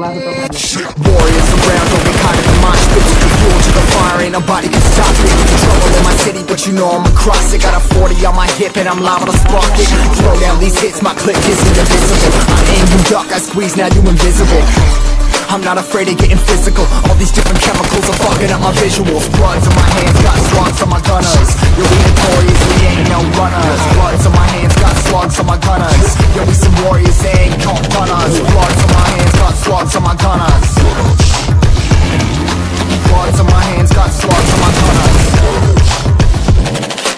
Warriors around, don't be caught in the monster. With the fuel to the fire, ain't nobody can stop it. Trouble in my city, but you know I'm across it. Got a 40 on my hip and I'm liable to spark it. Throw down these hits, my clip is indivisible. I aim, you duck, I squeeze, now you invisible. I'm not afraid of getting physical. All these different chemicals are fucking up my visuals. Bloods on my hands, got slugs on my gunners. Yo, we notorious, we ain't no runners. Bloods on my hands, got slugs on my gunners. Yo, we some warriors, they ain't called gunners. Bloods on my hands, got slugs on my gunners. Bloods on my hands, got slugs on my gunners.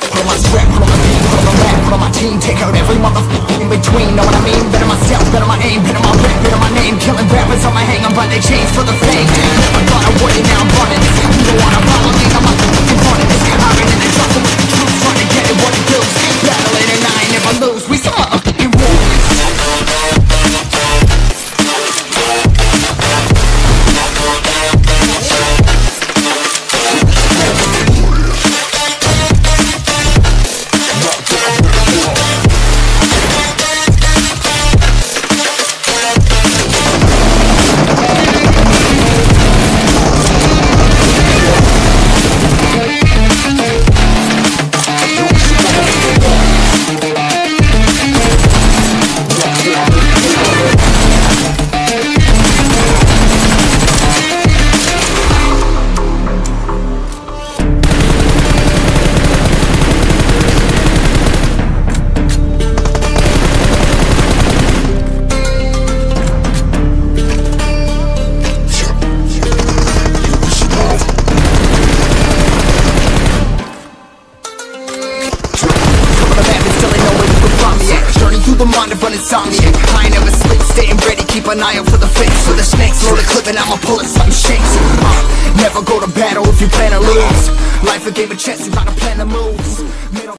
Put on my strap, put on my beat, put on my rap, put on my team. Take out every motherfucker in between, know what I mean? Better myself, better my aim, better my rap, better my name. Killing rappers on my hang, I'm by their chains for the fame. I thought I wouldn't, now I'm running. You don't wanna follow me, I'm up in front of this. Hiring in the truck, I'm trying to get it what it feels. Battling and I ain't never lose, we some motherfucking wolves. I ain't never split, staying ready, keep an eye out for the fence. For the snakes, load the clip and I'ma pull it some shakes. Never go to battle if you plan to lose. Life a game of chess, you gotta plan the moves.